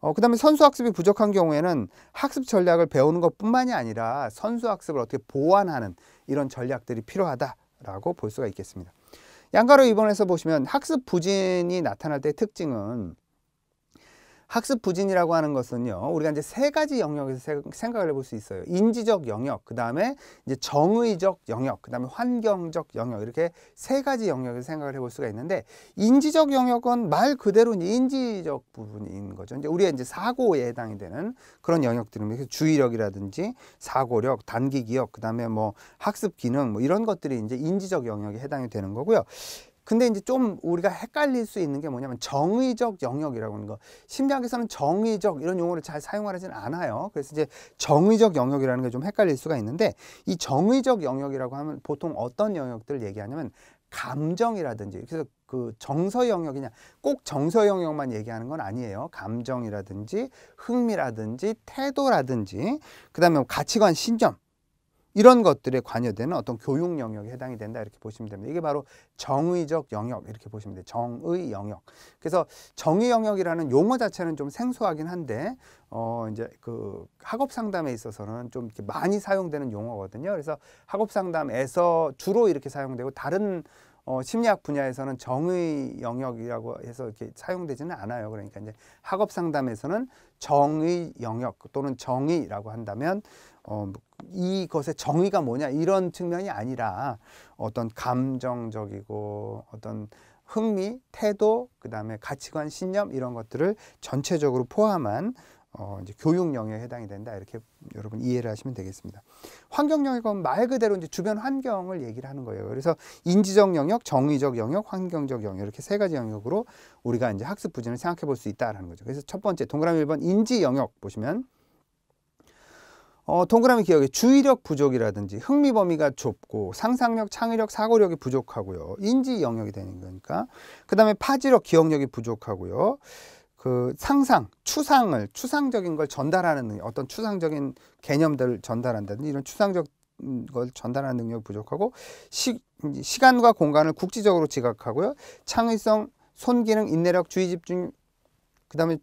어, 그 다음에 선수학습이 부족한 경우에는 학습 전략을 배우는 것뿐만이 아니라 선수학습을 어떻게 보완하는 이런 전략들이 필요하다라고 볼 수가 있겠습니다. 양가로 이 번에서 보시면 학습 부진이 나타날 때의 특징은, 학습 부진이라고 하는 것은요, 우리가 이제 세 가지 영역에서 생각을 해볼 수 있어요. 인지적 영역, 그 다음에 이제 정의적 영역, 그 다음에 환경적 영역, 이렇게 세 가지 영역에서 생각을 해볼 수가 있는데, 인지적 영역은 말 그대로 이제 인지적 부분인 거죠. 이제 우리의 이제 사고에 해당이 되는 그런 영역들입니다. 주의력이라든지 사고력, 단기 기억, 그 다음에 뭐 학습 기능, 뭐 이런 것들이 이제 인지적 영역에 해당이 되는 거고요. 근데 이제 좀 우리가 헷갈릴 수 있는 게 뭐냐면 정의적 영역이라고 하는 거. 심리학에서는 정의적 이런 용어를 잘 사용하지는 않아요. 그래서 이제 정의적 영역이라는 게 좀 헷갈릴 수가 있는데, 이 정의적 영역이라고 하면 보통 어떤 영역들을 얘기하냐면 감정이라든지, 그래서 그 정서 영역이냐 꼭 정서 영역만 얘기하는 건 아니에요. 감정이라든지 흥미라든지 태도라든지 그 다음에 가치관, 신념, 이런 것들에 관여되는 어떤 교육 영역에 해당이 된다. 이렇게 보시면 됩니다. 이게 바로 정의적 영역, 이렇게 보시면 돼요. 정의 영역. 그래서 정의 영역이라는 용어 자체는 좀 생소하긴 한데 어 이제 그 학업 상담에 있어서는 좀 이렇게 많이 사용되는 용어거든요. 그래서 학업 상담에서 주로 이렇게 사용되고 다른 어, 심리학 분야에서는 정의 영역이라고 해서 이렇게 사용되지는 않아요. 그러니까 이제 학업 상담에서는 정의 영역 또는 정의라고 한다면 어, 이것의 정의가 뭐냐 이런 측면이 아니라 어떤 감정적이고 어떤 흥미, 태도, 그다음에 가치관, 신념 이런 것들을 전체적으로 포함한 어, 이제 교육 영역에 해당이 된다. 이렇게 여러분 이해를 하시면 되겠습니다. 환경 영역은 말 그대로 이제 주변 환경을 얘기를 하는 거예요. 그래서 인지적 영역, 정의적 영역, 환경적 영역 이렇게 세 가지 영역으로 우리가 이제 학습 부진을 생각해 볼 수 있다라는 거죠. 그래서 첫 번째 동그라미 일 번 인지 영역 보시면 어, 동그라미 기억에 주의력 부족이라든지 흥미 범위가 좁고 상상력, 창의력, 사고력이 부족하고요. 인지 영역이 되는 거니까. 그다음에 파지력, 기억력이 부족하고요. 그 상상, 추상을, 추상적인 걸 전달하는 능력, 어떤 추상적인 개념들을 전달한다든지 이런 추상적인 걸 전달하는 능력이 부족하고 시, 시간과 공간을 국지적으로 지각하고요. 창의성, 손기능, 인내력, 주의 집중, 그 다음에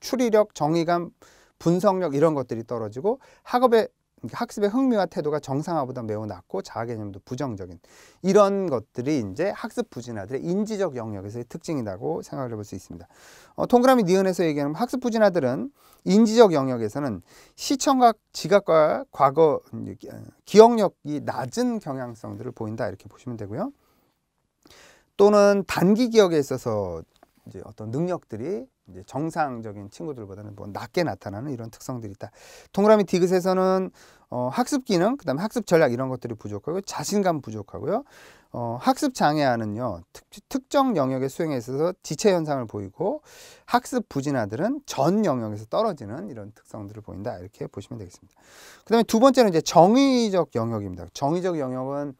추리력, 정의감, 분석력 이런 것들이 떨어지고 학업의 학습의 흥미와 태도가 정상화보다 매우 낮고 자아 개념도 부정적인 이런 것들이 이제 학습 부진아들의 인지적 영역에서의 특징이라고 생각을 해볼 수 있습니다. 어, 동그라미 니은에서 얘기하는 학습 부진아들은 인지적 영역에서는 시청각, 지각과 과거 기억력이 낮은 경향성들을 보인다 이렇게 보시면 되고요. 또는 단기 기억에 있어서 이제 어떤 능력들이 이제 정상적인 친구들보다는 뭐 낮게 나타나는 이런 특성들이 있다. 동그라미 디귿에서는 어, 학습 기능, 그 다음에 학습 전략 이런 것들이 부족하고 자신감 부족하고요. 어, 학습 장애아는요. 특, 특정 영역의 수행에 있어서 지체 현상을 보이고 학습 부진아들은 전 영역에서 떨어지는 이런 특성들을 보인다. 이렇게 보시면 되겠습니다. 그 다음에 두 번째는 이제 정의적 영역입니다. 정의적 영역은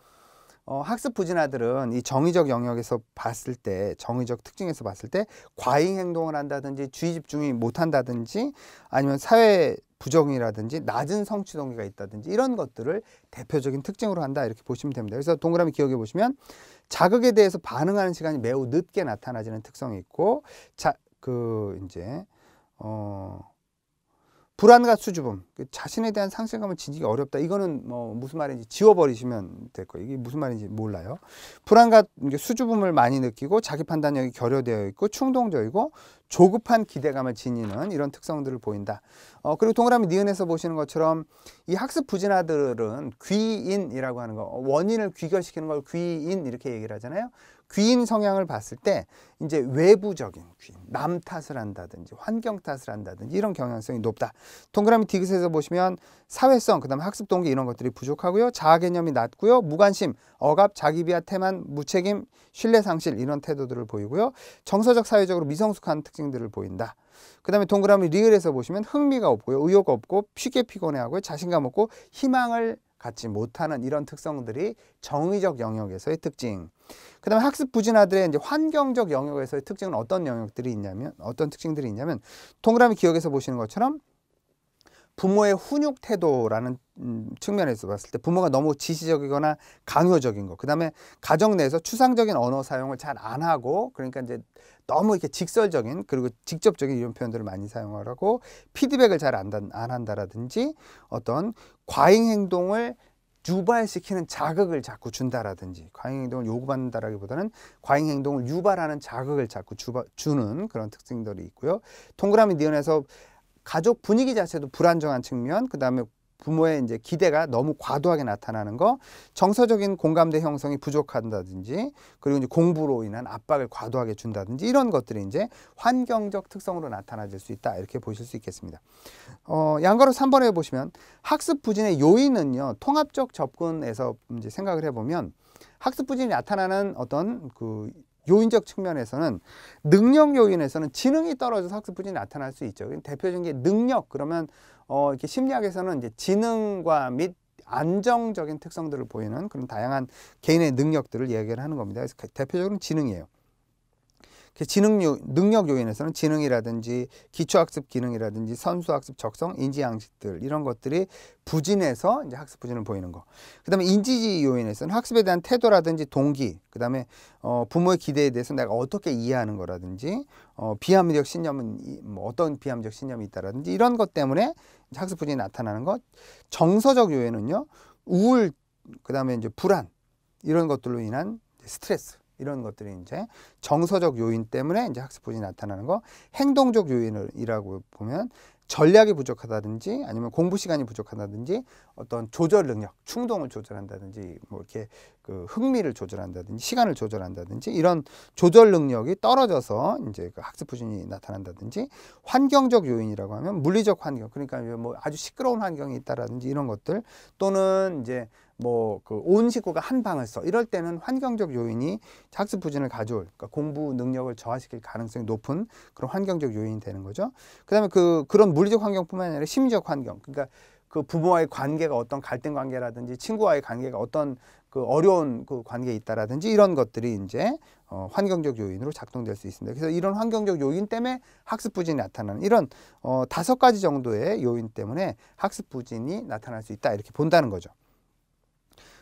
어, 학습 부진아들은 이 정의적 영역에서 봤을 때, 정의적 특징에서 봤을 때 과잉 행동을 한다든지 주의 집중이 못한다든지 아니면 사회 부정이라든지 낮은 성취 동기가 있다든지 이런 것들을 대표적인 특징으로 한다 이렇게 보시면 됩니다. 그래서 동그라미 기억해 보시면 자극에 대해서 반응하는 시간이 매우 늦게 나타나지는 특성이 있고 자, 그 이제 어. 불안과 수줍음, 자신에 대한 상실감을 지지기 어렵다. 이거는 뭐 무슨 말인지 지워버리시면 될 거예요. 이게 무슨 말인지 몰라요. 불안과 수줍음을 많이 느끼고 자기 판단력이 결여되어 있고 충동적이고 조급한 기대감을 지니는 이런 특성들을 보인다. 어, 그리고 동그라미 니은에서 보시는 것처럼 이 학습 부진아들은 귀인이라고 하는 거, 원인을 귀결시키는 걸 귀인 이렇게 얘기를 하잖아요. 귀인 성향을 봤을 때 이제 외부적인 귀인, 남 탓을 한다든지 환경 탓을 한다든지 이런 경향성이 높다. 동그라미 디귿에서 보시면 사회성, 그다음에 학습 동기 이런 것들이 부족하고요. 자아 개념이 낮고요. 무관심, 억압, 자기비하, 태만, 무책임, 신뢰 상실 이런 태도들을 보이고요. 정서적, 사회적으로 미성숙한 특징들을 보인다. 그 다음에 동그라미 리을에서 보시면 흥미가 없고요. 의욕 없고 쉽게 피곤해하고요. 자신감 없고 희망을 갖지 못하는 이런 특성들이 정의적 영역에서의 특징. 그 다음에 학습 부진아들의 이제 환경적 영역에서의 특징은 어떤 영역들이 있냐면, 어떤 특징들이 있냐면, 동그라미 기억에서 보시는 것처럼 부모의 훈육 태도라는 음, 측면에서 봤을 때 부모가 너무 지시적이거나 강요적인 거, 그 다음에 가정 내에서 추상적인 언어 사용을 잘 안 하고, 그러니까 이제 너무 이렇게 직설적인 그리고 직접적인 이런 표현들을 많이 사용하고 피드백을 잘 안 안 한다라든지 어떤 과잉 행동을 유발시키는 자극을 자꾸 준다라든지 과잉 행동을 요구받는다라기보다는 과잉 행동을 유발하는 자극을 자꾸 주바, 주는 그런 특징들이 있고요. 동그라미 니은에서 가족 분위기 자체도 불안정한 측면, 그 다음에 부모의 이제 기대가 너무 과도하게 나타나는 거, 정서적인 공감대 형성이 부족한다든지, 그리고 이제 공부로 인한 압박을 과도하게 준다든지 이런 것들이 이제 환경적 특성으로 나타나질 수 있다 이렇게 보실 수 있겠습니다. 어, 양가로 삼 번에 보시면 학습 부진의 요인은요 통합적 접근에서 이제 생각을 해보면 학습 부진이 나타나는 어떤 그 요인적 측면에서는 능력 요인에서는 지능이 떨어져서 학습 부진이 나타날 수 있죠. 대표적인 게 능력 그러면 어 이렇게 심리학에서는 이제 지능과 및 안정적인 특성들을 보이는 그런 다양한 개인의 능력들을 얘기를 하는 겁니다. 그래서 대표적으로 지능이에요. 지능 요, 능력 요인에서는 지능이라든지 기초학습 기능이라든지 선수학습 적성, 인지 양식들 이런 것들이 부진해서 이제 학습 부진을 보이는 거. 그다음에 인지 요인에서는 학습에 대한 태도라든지 동기, 그다음에 어, 부모의 기대에 대해서 내가 어떻게 이해하는 거라든지 어, 비합리적 신념은 뭐 어떤 비합리적 신념이 있다라든지 이런 것 때문에 학습 부진이 나타나는 것. 정서적 요인은요 우울, 그다음에 이제 불안 이런 것들로 인한 스트레스. 이런 것들이 이제 정서적 요인 때문에 이제 학습 부진이 나타나는 거. 행동적 요인이라고 보면 전략이 부족하다든지 아니면 공부 시간이 부족하다든지 어떤 조절 능력, 충동을 조절한다든지 뭐 이렇게 그 흥미를 조절한다든지 시간을 조절한다든지 이런 조절 능력이 떨어져서 이제 그 학습 부진이 나타난다든지. 환경적 요인이라고 하면 물리적 환경, 그러니까 뭐 아주 시끄러운 환경이 있다라든지 이런 것들, 또는 이제 뭐 그 온 식구가 한 방을 써, 이럴 때는 환경적 요인이 학습 부진을 가져올, 그러니까 공부 능력을 저하시킬 가능성이 높은 그런 환경적 요인이 되는 거죠. 그다음에 그 그런 물리적 환경뿐만 아니라 심리적 환경, 그러니까 그 부모와의 관계가 어떤 갈등 관계라든지 친구와의 관계가 어떤 그 어려운 그 관계에 있다라든지 이런 것들이 이제 어 환경적 요인으로 작동될 수 있습니다. 그래서 이런 환경적 요인 때문에 학습 부진이 나타나는 이런 어 다섯 가지 정도의 요인 때문에 학습 부진이 나타날 수 있다, 이렇게 본다는 거죠.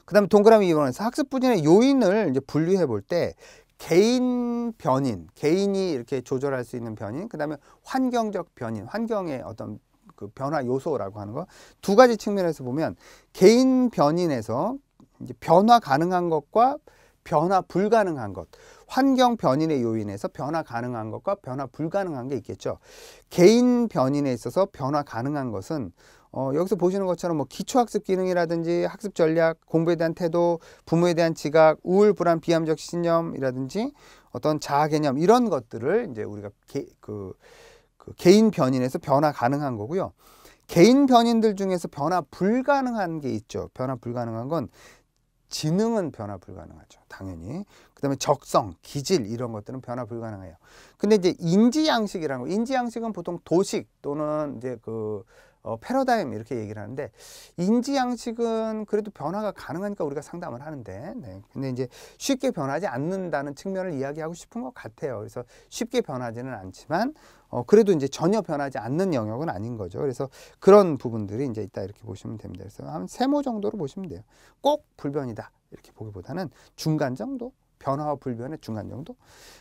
그 다음에 동그라미 이 번에서 학습 부진의 요인을 이제 분류해 볼 때 개인 변인, 개인이 이렇게 조절할 수 있는 변인, 그 다음에 환경적 변인, 환경의 어떤 그 변화 요소라고 하는 거, 두 가지 측면에서 보면 개인 변인에서 이제 변화 가능한 것과 변화 불가능한 것, 환경 변인의 요인에서 변화 가능한 것과 변화 불가능한 게 있겠죠. 개인 변인에 있어서 변화 가능한 것은 어, 여기서 보시는 것처럼 뭐 기초학습 기능이라든지 학습 전략, 공부에 대한 태도, 부모에 대한 지각, 우울, 불안, 비함적 신념이라든지 어떤 자아 개념, 이런 것들을 이제 우리가 개, 그, 그 개인 변인에서 변화 가능한 거고요. 개인 변인들 중에서 변화 불가능한 게 있죠. 변화 불가능한 건 지능은 변화 불가능하죠, 당연히. 그 다음에 적성, 기질, 이런 것들은 변화 불가능해요. 근데 이제 인지 양식이라는 거, 인지 양식은 보통 도식 또는 이제 그 어, 패러다임, 이렇게 얘기를 하는데, 인지 양식은 그래도 변화가 가능하니까 우리가 상담을 하는데, 네. 근데 이제 쉽게 변하지 않는다는 측면을 이야기하고 싶은 것 같아요. 그래서 쉽게 변하지는 않지만, 어, 그래도 이제 전혀 변하지 않는 영역은 아닌 거죠. 그래서 그런 부분들이 이제 있다, 이렇게 보시면 됩니다. 그래서 한 세모 정도로 보시면 돼요. 꼭 불변이다, 이렇게 보기보다는 중간 정도? 변화와 불변의 중간 정도.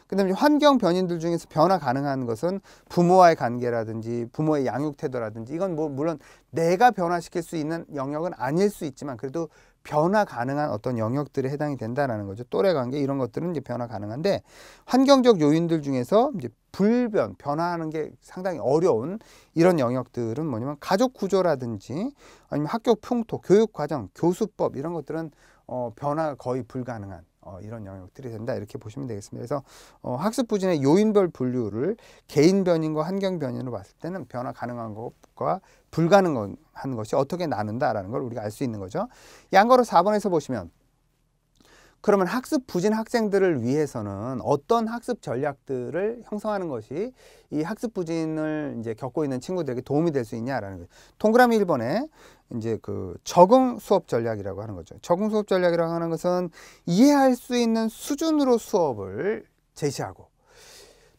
그 다음에 환경 변인들 중에서 변화 가능한 것은 부모와의 관계라든지 부모의 양육 태도라든지, 이건 뭐 물론 내가 변화시킬 수 있는 영역은 아닐 수 있지만 그래도 변화 가능한 어떤 영역들에 해당이 된다라는 거죠. 또래 관계, 이런 것들은 이제 변화 가능한데, 환경적 요인들 중에서 이제 불변, 변화하는 게 상당히 어려운 이런 영역들은 뭐냐면 가족 구조라든지 아니면 학교 풍토, 교육 과정, 교수법, 이런 것들은 어, 변화가 거의 불가능한 어, 이런 영역들이 된다, 이렇게 보시면 되겠습니다. 그래서 어, 학습 부진의 요인별 분류를 개인 변인과 환경 변인으로 봤을 때는 변화 가능한 것과 불가능한 것이 어떻게 나눈다라는 걸 우리가 알 수 있는 거죠. 양가로 사 번에서 보시면, 그러면 학습 부진 학생들을 위해서는 어떤 학습 전략들을 형성하는 것이 이 학습 부진을 이제 겪고 있는 친구들에게 도움이 될 수 있냐라는 거예요. 동그라미 일 번에 이제 그 적응 수업 전략이라고 하는 거죠. 적응 수업 전략이라고 하는 것은 이해할 수 있는 수준으로 수업을 제시하고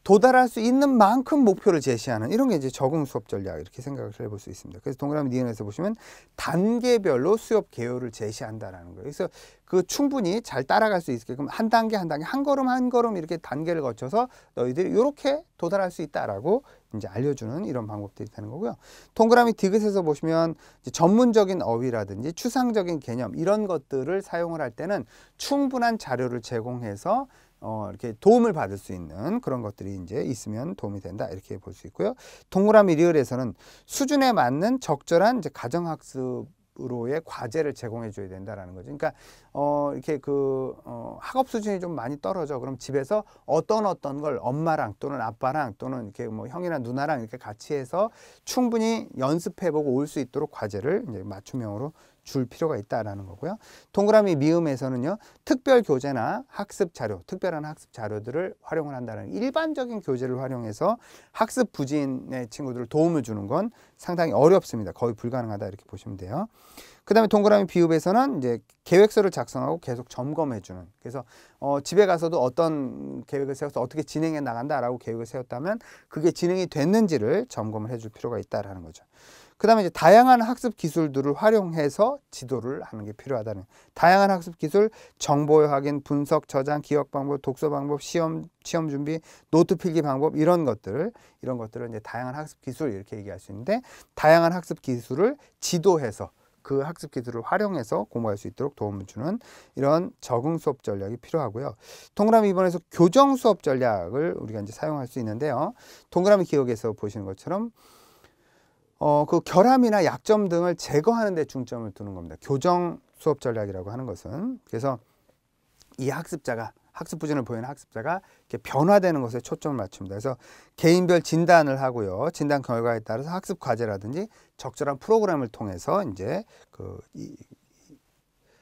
도달할 수 있는 만큼 목표를 제시하는, 이런 게 이제 적응 수업 전략, 이렇게 생각을 해볼 수 있습니다. 그래서 동그라미 이 번에서 보시면 단계별로 수업 개요를 제시한다라는 거예요. 그래서 그 충분히 잘 따라갈 수 있게끔 한 단계 한 단계, 한 걸음 한 걸음 이렇게 단계를 거쳐서 너희들이 이렇게 도달할 수 있다라고 이제 알려주는 이런 방법들이 되는 거고요. 동그라미 디귿에서 보시면 이제 전문적인 어휘라든지 추상적인 개념, 이런 것들을 사용을 할 때는 충분한 자료를 제공해서 어, 이렇게 도움을 받을 수 있는 그런 것들이 이제 있으면 도움이 된다, 이렇게 볼 수 있고요. 동그라미 리을에서는 수준에 맞는 적절한 이제 가정학습으로의 과제를 제공해 줘야 된다라는 거죠. 그러니까 어, 이렇게 그 어, 학업 수준이 좀 많이 떨어져. 그럼 집에서 어떤 어떤 걸 엄마랑 또는 아빠랑 또는 이렇게 뭐 형이나 누나랑 이렇게 같이 해서 충분히 연습해 보고 올 수 있도록 과제를 이제 맞춤형으로 줄 필요가 있다라는 거고요. 동그라미 미음에서는요, 특별 교재나 학습 자료, 특별한 학습 자료들을 활용을 한다는, 일반적인 교재를 활용해서 학습 부진의 친구들을 도움을 주는 건 상당히 어렵습니다. 거의 불가능하다, 이렇게 보시면 돼요. 그 다음에 동그라미 비읍에서는 이제 계획서를 작성하고 계속 점검해주는, 그래서 어, 집에 가서도 어떤 계획을 세워서 어떻게 진행해 나간다라고 계획을 세웠다면 그게 진행이 됐는지를 점검을 해줄 필요가 있다라는 거죠. 그 다음에 이제 다양한 학습 기술들을 활용해서 지도를 하는 게 필요하다는, 다양한 학습 기술, 정보 확인, 분석, 저장, 기억 방법, 독서 방법, 시험, 시험 준비, 노트 필기 방법, 이런 것들, 이런 것들을 이제 다양한 학습 기술, 이렇게 얘기할 수 있는데, 다양한 학습 기술을 지도해서 그 학습 기술을 활용해서 공부할 수 있도록 도움을 주는 이런 적응 수업 전략이 필요하고요. 동그라미 이 번에서 교정 수업 전략을 우리가 이제 사용할 수 있는데요. 동그라미 기억에서 보시는 것처럼 어, 그 결함이나 약점 등을 제거하는 데 중점을 두는 겁니다. 교정 수업 전략이라고 하는 것은. 그래서 이 학습자가 학습 부진을 보이는 학습자가 이렇게 변화되는 것에 초점을 맞춥니다. 그래서 개인별 진단을 하고요. 진단 결과에 따라서 학습 과제라든지 적절한 프로그램을 통해서 이제 그 이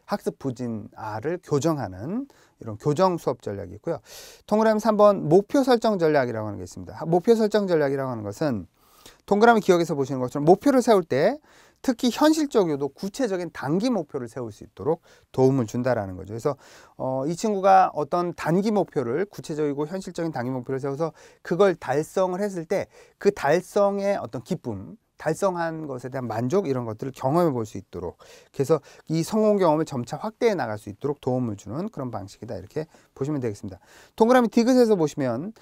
학습 부진아를 교정하는 이런 교정 수업 전략이 있고요. 동그라미 삼 번 목표 설정 전략이라고 하는 게 있습니다. 목표 설정 전략이라고 하는 것은 동그라미 기억에서 보시는 것처럼 목표를 세울 때 특히 현실적이어도 구체적인 단기 목표를 세울 수 있도록 도움을 준다라는 거죠. 그래서 어, 이 친구가 어떤 단기 목표를 구체적이고 현실적인 단기 목표를 세워서 그걸 달성을 했을 때 그 달성의 어떤 기쁨, 달성한 것에 대한 만족 이런 것들을 경험해 볼 수 있도록 그래서 이 성공 경험을 점차 확대해 나갈 수 있도록 도움을 주는 그런 방식이다 이렇게 보시면 되겠습니다. 동그라미 디귿에서 보시면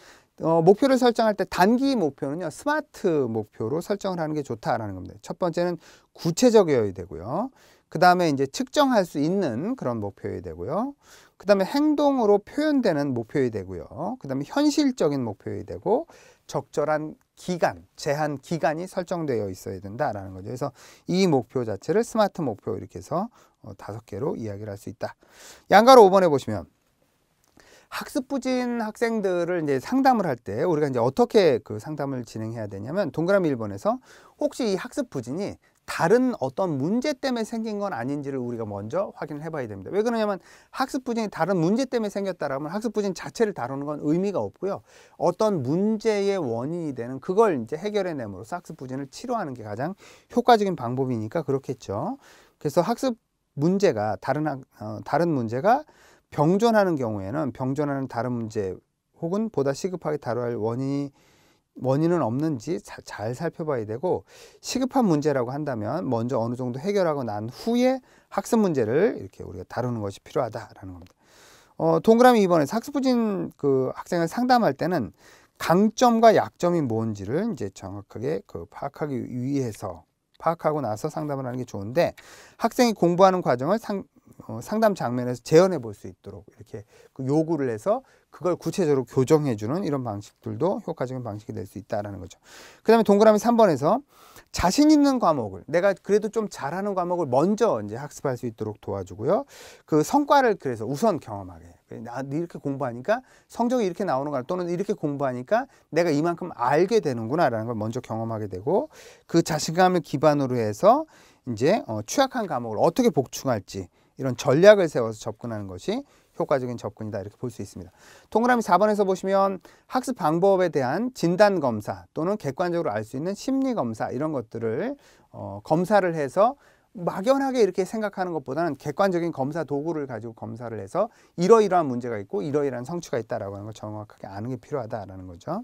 어, 목표를 설정할 때 단기 목표는요 스마트 목표로 설정을 하는 게 좋다라는 겁니다. 첫 번째는 구체적이어야 되고요. 그 다음에 이제 측정할 수 있는 그런 목표여야 되고요. 그 다음에 행동으로 표현되는 목표여야 되고요. 그 다음에 현실적인 목표여야 되고 적절한 기간, 제한 기간이 설정되어 있어야 된다라는 거죠. 그래서 이 목표 자체를 스마트 목표 이렇게 해서 어, 다섯 개로 이야기를 할 수 있다. 양가로 오 번에 보시면 학습 부진 학생들을 이제 상담을 할 때 우리가 이제 어떻게 그 상담을 진행해야 되냐면 동그라미 일 번에서 혹시 이 학습 부진이 다른 어떤 문제 때문에 생긴 건 아닌지를 우리가 먼저 확인을 해봐야 됩니다. 왜 그러냐면 학습 부진이 다른 문제 때문에 생겼다라면 학습 부진 자체를 다루는 건 의미가 없고요. 어떤 문제의 원인이 되는 그걸 이제 해결해냄으로써 학습 부진을 치료하는 게 가장 효과적인 방법이니까 그렇겠죠. 그래서 학습 문제가 다른 어, 다른 문제가 병존하는 경우에는 병존하는 다른 문제 혹은 보다 시급하게 다뤄야 할 원인이, 원인은 없는지 자, 잘 살펴봐야 되고 시급한 문제라고 한다면 먼저 어느 정도 해결하고 난 후에 학습 문제를 이렇게 우리가 다루는 것이 필요하다라는 겁니다. 어, 동그라미 이 번에서 학습부진 그 학생을 상담할 때는 강점과 약점이 뭔지를 이제 정확하게 그 파악하기 위해서 파악하고 나서 상담을 하는 게 좋은데 학생이 공부하는 과정을 상, 어, 상담 장면에서 재현해 볼 수 있도록 이렇게 그 요구를 해서 그걸 구체적으로 교정해 주는 이런 방식들도 효과적인 방식이 될 수 있다라는 거죠. 그 다음에 동그라미 삼 번에서 자신 있는 과목을 내가 그래도 좀 잘하는 과목을 먼저 이제 학습할 수 있도록 도와주고요. 그 성과를 그래서 우선 경험하게 나 이렇게 공부하니까 성적이 이렇게 나오는구나 또는 이렇게 공부하니까 내가 이만큼 알게 되는구나 라는 걸 먼저 경험하게 되고 그 자신감을 기반으로 해서 이제 어, 취약한 과목을 어떻게 복충할지 이런 전략을 세워서 접근하는 것이 효과적인 접근이다 이렇게 볼 수 있습니다. 동그라미 사 번에서 보시면 학습 방법에 대한 진단검사 또는 객관적으로 알 수 있는 심리검사 이런 것들을 어, 검사를 해서 막연하게 이렇게 생각하는 것보다는 객관적인 검사 도구를 가지고 검사를 해서 이러이러한 문제가 있고 이러이러한 성취가 있다라고 하는 걸 정확하게 아는 게 필요하다라는 거죠.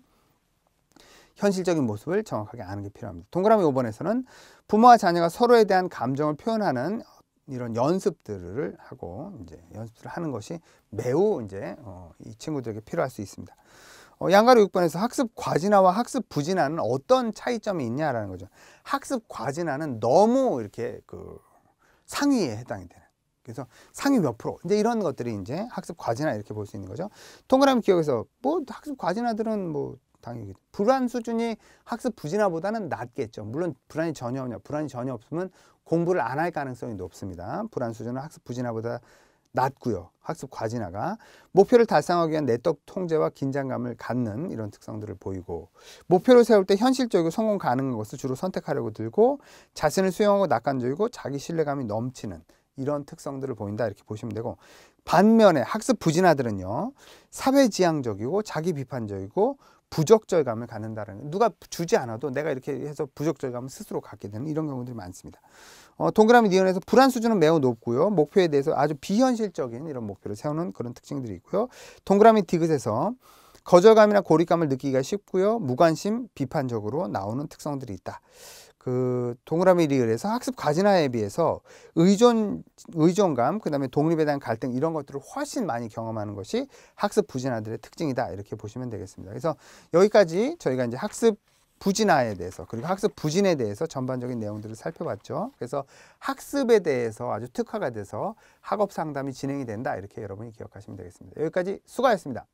현실적인 모습을 정확하게 아는 게 필요합니다. 동그라미 오 번에서는 부모와 자녀가 서로에 대한 감정을 표현하는 이런 연습들을 하고 이제 연습을 하는 것이 매우 이제 어, 이 친구들에게 필요할 수 있습니다. 어, 양가로 육 번에서 학습 과진화와 학습 부진화는 어떤 차이점이 있냐라는 거죠. 학습 과진화는 너무 이렇게 그 상위에 해당이 되는. 그래서 상위 몇 프로 이제 이런 것들이 이제 학습 과진화 이렇게 볼 수 있는 거죠. 동그라미 기억에서 뭐 학습 과진화들은 뭐 당연히 불안 수준이 학습 부진화보다는 낮겠죠. 물론 불안이 전혀 없냐 불안이 전혀 없으면 공부를 안 할 가능성이 높습니다. 불안 수준은 학습 부진화보다 낮고요. 학습 과진화가 목표를 달성하기 위한 내적 통제와 긴장감을 갖는 이런 특성들을 보이고 목표를 세울 때 현실적이고 성공 가능한 것을 주로 선택하려고 들고 자신을 수용하고 낙관적이고 자기 신뢰감이 넘치는 이런 특성들을 보인다 이렇게 보시면 되고 반면에 학습 부진화들은요. 사회지향적이고 자기 비판적이고 부적절감을 갖는다는 누가 주지 않아도 내가 이렇게 해서 부적절감을 스스로 갖게 되는 이런 경우들이 많습니다. 어, 동그라미 이 번에서 불안 수준은 매우 높고요. 목표에 대해서 아주 비현실적인 이런 목표를 세우는 그런 특징들이 있고요. 동그라미 디귿에서 거절감이나 고립감을 느끼기가 쉽고요. 무관심, 비판적으로 나오는 특성들이 있다. 그 동그라미 리을에서 학습 과진화에 비해서 의존, 의존감, 그 다음에 독립에 대한 갈등 이런 것들을 훨씬 많이 경험하는 것이 학습 부진아들의 특징이다 이렇게 보시면 되겠습니다. 그래서 여기까지 저희가 이제 학습 부진화에 대해서, 그리고 학습 부진에 대해서 전반적인 내용들을 살펴봤죠. 그래서 학습에 대해서 아주 특화가 돼서 학업 상담이 진행이 된다, 이렇게 여러분이 기억하시면 되겠습니다. 여기까지 수고하셨습니다.